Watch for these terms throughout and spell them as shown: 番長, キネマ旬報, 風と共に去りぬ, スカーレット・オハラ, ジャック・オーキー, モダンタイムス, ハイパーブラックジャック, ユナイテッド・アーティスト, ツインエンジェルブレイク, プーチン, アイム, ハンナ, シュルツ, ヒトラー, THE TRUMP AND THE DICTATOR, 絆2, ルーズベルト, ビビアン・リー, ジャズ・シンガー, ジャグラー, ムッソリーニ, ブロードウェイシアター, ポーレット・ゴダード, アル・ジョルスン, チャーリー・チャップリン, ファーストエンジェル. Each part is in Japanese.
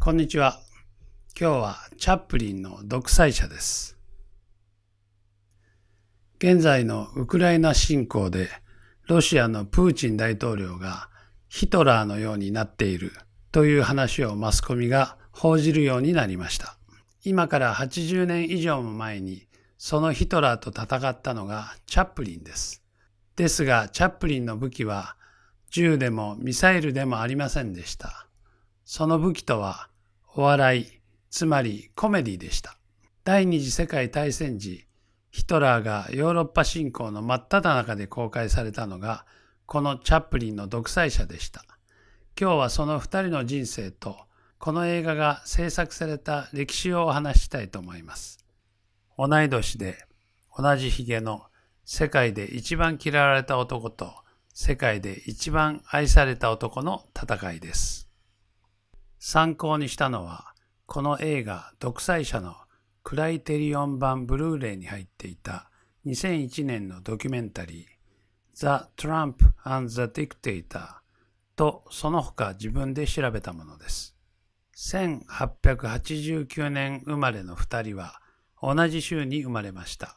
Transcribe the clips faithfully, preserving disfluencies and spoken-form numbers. こんにちは。今日はチャップリンの独裁者です。現在のウクライナ侵攻でロシアのプーチン大統領がヒトラーのようになっているという話をマスコミが報じるようになりました。今からはちじゅうねん以上も前にそのヒトラーと戦ったのがチャップリンです。ですがチャップリンの武器は銃でもミサイルでもありませんでした。その武器とはお笑い、つまりコメディでした。第二次世界大戦時、ヒトラーがヨーロッパ侵攻の真っ只中で公開されたのが、このチャップリンの独裁者でした。今日はそのふたりの人生と、この映画が制作された歴史をお話ししたいと思います。同い年で、同じひげの世界で一番嫌われた男と、世界で一番愛された男の戦いです。参考にしたのは、この映画独裁者のクライテリオン版ブルーレイに入っていたにせんいちねんのドキュメンタリー The Trump and the Dictator とその他自分で調べたものです。せんはっぴゃくはちじゅうきゅうねん生まれのふたりは同じ週に生まれました。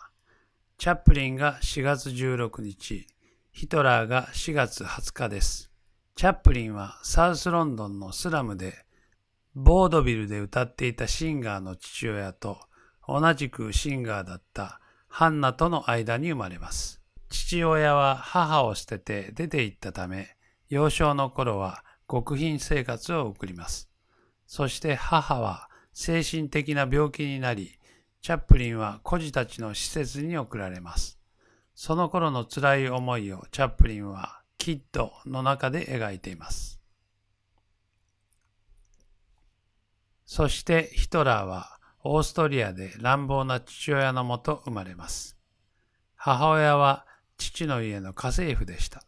チャップリンがしがつじゅうろくにち、ヒトラーがしがつはつかです。チャップリンはサウスロンドンのスラムでボードビルで歌っていたシンガーの父親と同じくシンガーだったハンナとの間に生まれます。父親は母を捨てて出て行ったため、幼少の頃は極貧生活を送ります。そして母は精神的な病気になり、チャップリンは孤児たちの施設に送られます。その頃の辛い思いをチャップリンはキッドの中で描いています。そしてヒトラーはオーストリアで乱暴な父親のもと生まれます。母親は父の家の家政婦でした。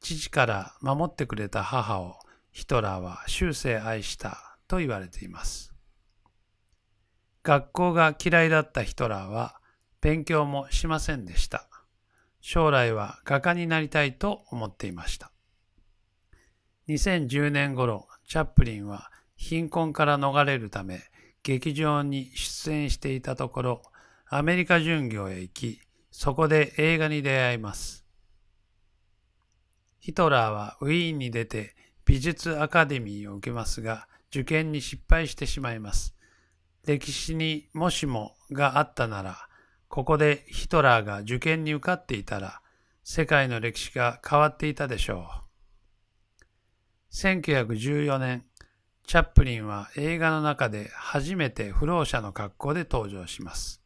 父から守ってくれた母をヒトラーは終生愛したと言われています。学校が嫌いだったヒトラーは勉強もしませんでした。将来は画家になりたいと思っていました。にせんじゅうねん頃、チャップリンは貧困から逃れるため劇場に出演していたところ、アメリカ巡業へ行き、そこで映画に出会います。ヒトラーはウィーンに出て美術アカデミーを受けますが、受験に失敗してしまいます。歴史にもしもがあったなら、ここでヒトラーが受験に受かっていたら、世界の歴史が変わっていたでしょう。せんきゅうひゃくじゅうよねん、チャップリンは映画の中で初めて浮浪者の格好で登場します。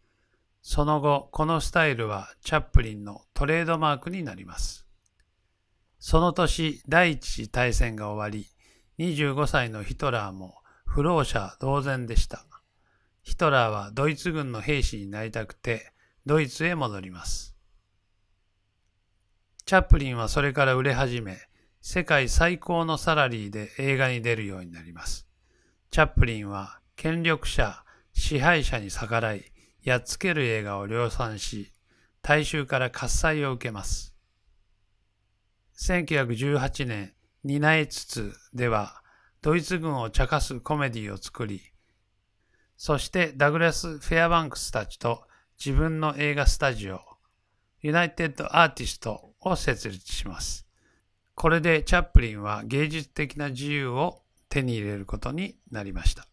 その後、このスタイルはチャップリンのトレードマークになります。その年、第一次大戦が終わり、にじゅうごさいのヒトラーも浮浪者同然でした。ヒトラーはドイツ軍の兵士になりたくて、ドイツへ戻ります。チャップリンはそれから売れ始め、世界最高のサラリーで映画に出るようになります。チャップリンは権力者、支配者に逆らい、やっつける映画を量産し、大衆から喝采を受けます。せんきゅうひゃくじゅうはちねん、にないつつでは、ドイツ軍を茶化すコメディを作り、そしてダグラス・フェアバンクスたちと自分の映画スタジオ、ユナイテッド・アーティストを設立します。これでチャップリンは芸術的な自由を手に入れることになりました。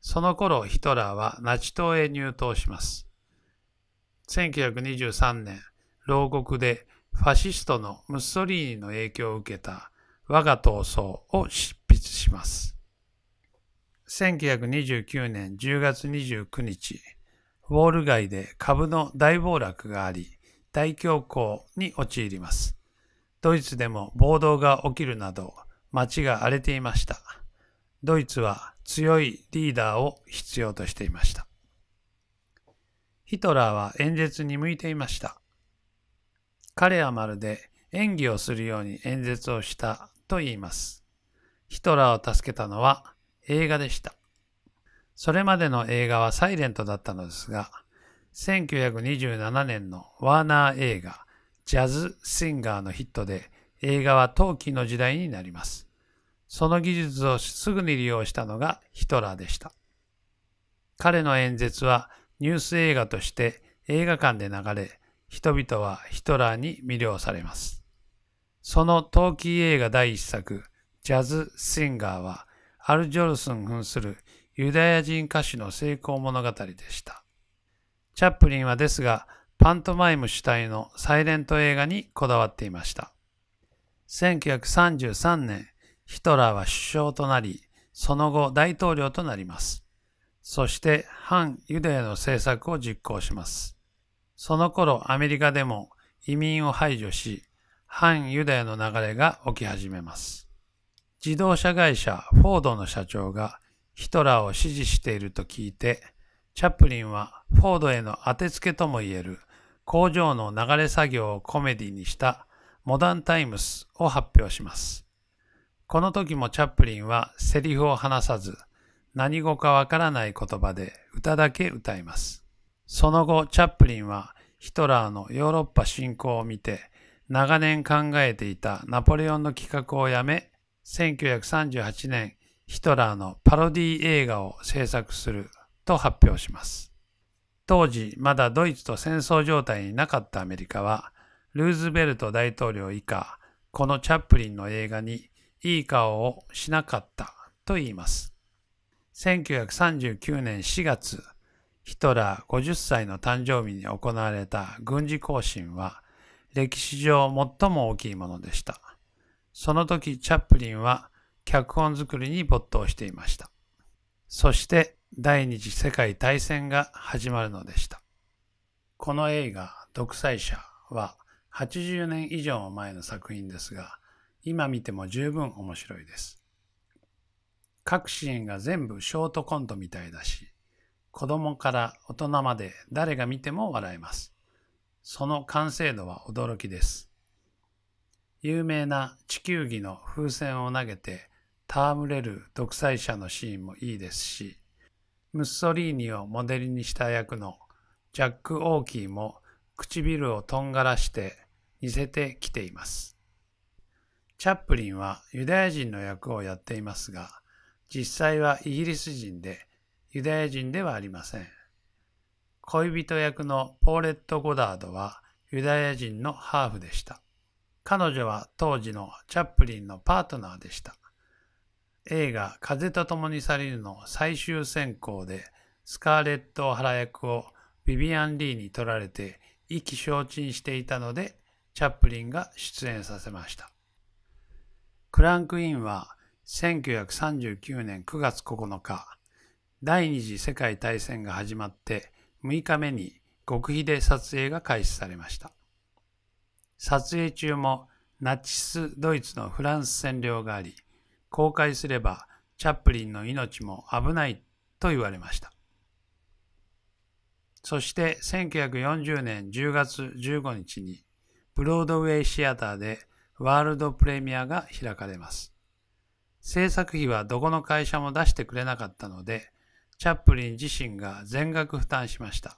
その頃ヒトラーはナチ党へ入党します。せんきゅうひゃくにじゅうさんねん、牢獄でファシストのムッソリーニの影響を受けた我が闘争を執筆します。せんきゅうひゃくにじゅうきゅうねんじゅうがつにじゅうくにち、ウォール街で株の大暴落があり、大恐慌に陥ります。ドイツでも暴動が起きるなど、街が荒れていました。ドイツは強いリーダーを必要としていました。ヒトラーは演説に向いていました。彼はまるで演技をするように演説をしたと言います。ヒトラーを助けたのは映画でした。それまでの映画はサイレントだったのですが、せんきゅうひゃくにじゅうななねんのワーナー映画、ジャズ・シンガーのヒットで映画は陶器の時代になります。その技術をすぐに利用したのがヒトラーでした。彼の演説はニュース映画として映画館で流れ、人々はヒトラーに魅了されます。そのトーキー映画第一作、ジャズ・シンガーは、アル・ジョルスン扮するユダヤ人歌手の成功物語でした。チャップリンはですが、パントマイム主体のサイレント映画にこだわっていました。せんきゅうひゃくさんじゅうさんねん、ヒトラーは首相となり、その後大統領となります。そして反ユダヤの政策を実行します。その頃アメリカでも移民を排除し、反ユダヤの流れが起き始めます。自動車会社フォードの社長がヒトラーを支持していると聞いて、チャップリンはフォードへの当てつけともいえる工場の流れ作業をコメディにしたモダンタイムスを発表します。この時もチャップリンはセリフを話さず、何語かわからない言葉で歌だけ歌います。その後、チャップリンはヒトラーのヨーロッパ侵攻を見て、長年考えていたナポレオンの企画をやめ、せんきゅうひゃくさんじゅうはちねん、ヒトラーのパロディ映画を制作すると発表します。当時、まだドイツと戦争状態になかったアメリカは、ルーズベルト大統領以下、このチャップリンの映画にいい顔をしなかったと言います。せんきゅうひゃくさんじゅうきゅうねんしがつ、ヒトラーごじゅっさいの誕生日に行われた軍事行進は、歴史上最も大きいものでした。その時、チャップリンは脚本作りに没頭していました。そして、第二次世界大戦が始まるのでした。この映画、独裁者ははちじゅうねん以上も前の作品ですが、今見ても十分面白いです。各シーンが全部ショートコントみたいだし、子供から大人まで誰が見ても笑えます。その完成度は驚きです。有名な地球儀の風船を投げて戯れる独裁者のシーンもいいですし、ムッソリーニをモデルにした役のジャック・オーキーも唇をとんがらして似せてきています。チャップリンはユダヤ人の役をやっていますが、実際はイギリス人で、ユダヤ人ではありません。恋人役のポーレット・ゴダードはユダヤ人のハーフでした。彼女は当時のチャップリンのパートナーでした。映画「風と共に去りぬ」の最終選考でスカーレット・オハラ役をビビアン・リーに取られて意気消沈していたので、チャップリンが出演させました。クランクインはせんきゅうひゃくさんじゅうきゅうねんくがつここのか、第二次世界大戦が始まってむいかめに極秘で撮影が開始されました。撮影中もナチス・ドイツのフランス占領があり、公開すればチャップリンの命も危ないと言われました。そしてせんきゅうひゃくよんじゅうねんじゅうがつじゅうごにちにブロードウェイシアターでワールドプレミアが開かれます。制作費はどこの会社も出してくれなかったので、チャップリン自身が全額負担しました。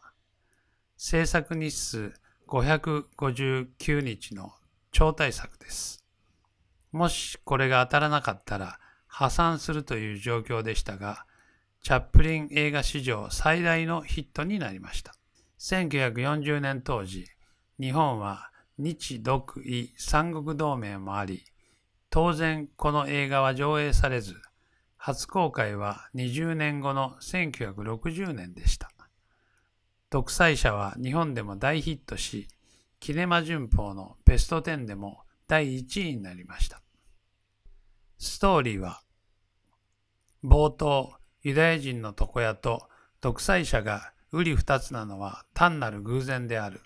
制作日数ごひゃくごじゅうきゅうにちの超大作です。もしこれが当たらなかったら破産するという状況でしたが、チャップリン映画史上最大のヒットになりました。せんきゅうひゃくよんじゅうねん当時、日本は日独伊三国同盟もあり、当然この映画は上映されず、初公開はにじゅうねんごのせんきゅうひゃくろくじゅうねんでした。独裁者は日本でも大ヒットし、キネマ旬報のベストじゅうでもだいいちいになりました。ストーリーは、冒頭、ユダヤ人の床屋と独裁者が瓜二つなのは単なる偶然である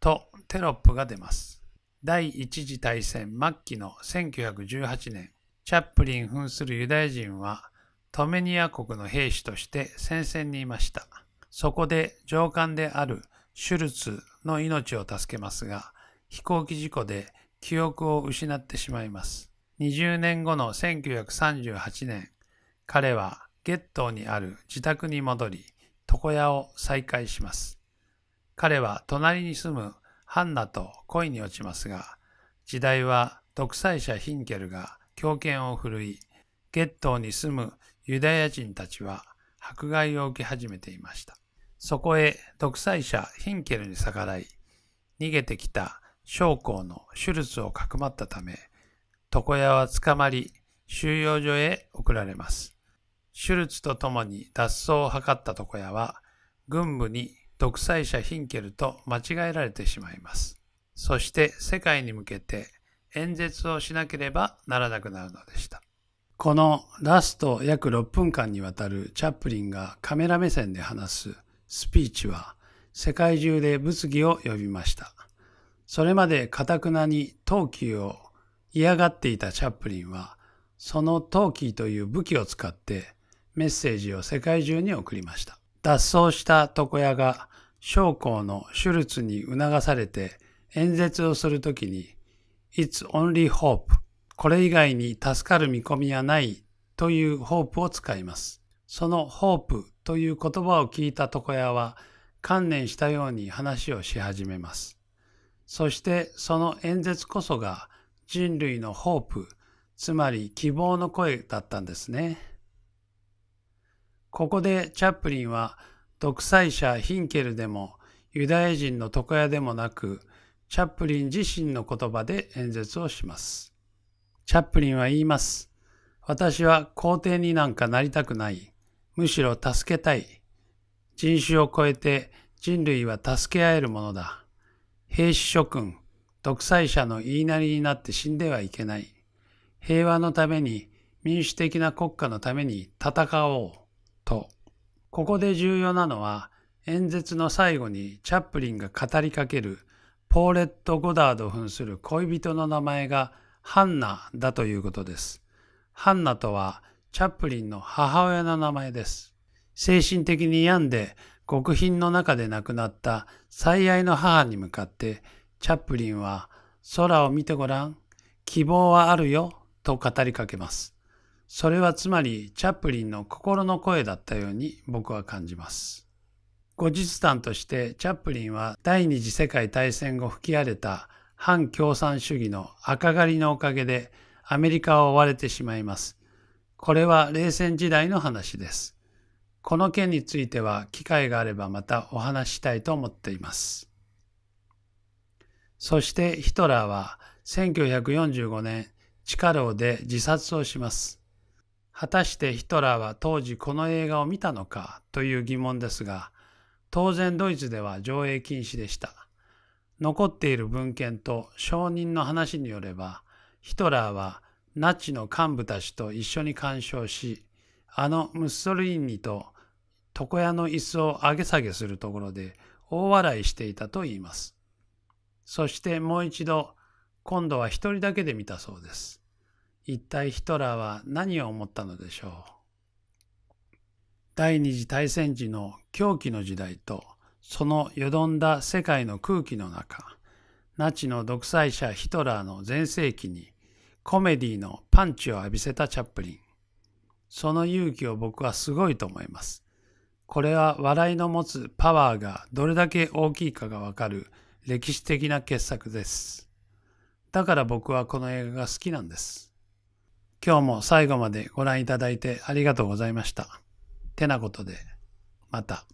とテロップが出ます。第一次大戦末期のせんきゅうひゃくじゅうはちねん、チャップリン扮するユダヤ人は、トメニア国の兵士として戦線にいました。そこで上官であるシュルツの命を助けますが、飛行機事故で記憶を失ってしまいます。にじゅうねんごのせんきゅうひゃくさんじゅうはちねん、彼はゲットーにある自宅に戻り、床屋を再開します。彼は隣に住むハンナと恋に落ちますが、時代は独裁者ヒンケルが強権を振るい、ゲットーに住むユダヤ人たちは迫害を受け始めていました。そこへ独裁者ヒンケルに逆らい、逃げてきた将校のシュルツをかくまったため、床屋は捕まり収容所へ送られます。シュルツと共に脱走を図った床屋は、軍部に独裁者ヒンケルと間違えられてしまいます。そして世界に向けて演説をしなければならなくなるのでした。このラスト約ろっぷんかんにわたるチャップリンがカメラ目線で話すスピーチは世界中で物議を呼びました。それまで頑なにトーキーを嫌がっていたチャップリンは、そのトーキーという武器を使ってメッセージを世界中に送りました。脱走した床屋が将校のシュルツに促されて演説をするときに、It's only hope。これ以外に助かる見込みはないというホープを使います。そのホープという言葉を聞いた床屋は観念したように話をし始めます。そしてその演説こそが人類のホープ、つまり希望の声だったんですね。ここでチャップリンは独裁者ヒンケルでもユダヤ人の床屋でもなく、チャップリン自身の言葉で演説をします。チャップリンは言います。私は皇帝になんかなりたくない。むしろ助けたい。人種を超えて人類は助け合えるものだ。兵士諸君、独裁者の言いなりになって死んではいけない。平和のために、民主的な国家のために戦おう。と。ここで重要なのは、演説の最後にチャップリンが語りかける、ポーレット・ゴダードを扮する恋人の名前が、ハンナだということです。ハンナとはチャップリンの母親の名前です。精神的に病んで極貧の中で亡くなった最愛の母に向かってチャップリンは空を見てごらん、希望はあるよと語りかけます。それはつまりチャップリンの心の声だったように僕は感じます。後日談としてチャップリンは第二次世界大戦後吹き荒れた反共産主義の赤狩りのおかげでアメリカを追われてしまいます。これは冷戦時代の話です。この件については機会があればまたお話ししたいと思っています。そしてヒトラーはせんきゅうひゃくよんじゅうごねん地下牢で自殺をします。果たしてヒトラーは当時この映画を見たのかという疑問ですが、当然ドイツでは上映禁止でした。残っている文献と証人の話によれば、ヒトラーはナチの幹部たちと一緒に鑑賞し、あのムッソリーニと床屋の椅子を上げ下げするところで大笑いしていたといいます。そしてもう一度、今度は一人だけで見たそうです。一体ヒトラーは何を思ったのでしょう。第二次大戦時の狂気の時代と、そのよどんだ世界の空気の中、ナチの独裁者ヒトラーの全盛期にコメディのパンチを浴びせたチャップリン。その勇気を僕はすごいと思います。これは笑いの持つパワーがどれだけ大きいかがわかる歴史的な傑作です。だから僕はこの映画が好きなんです。今日も最後までご覧いただいてありがとうございました。てなことで、また。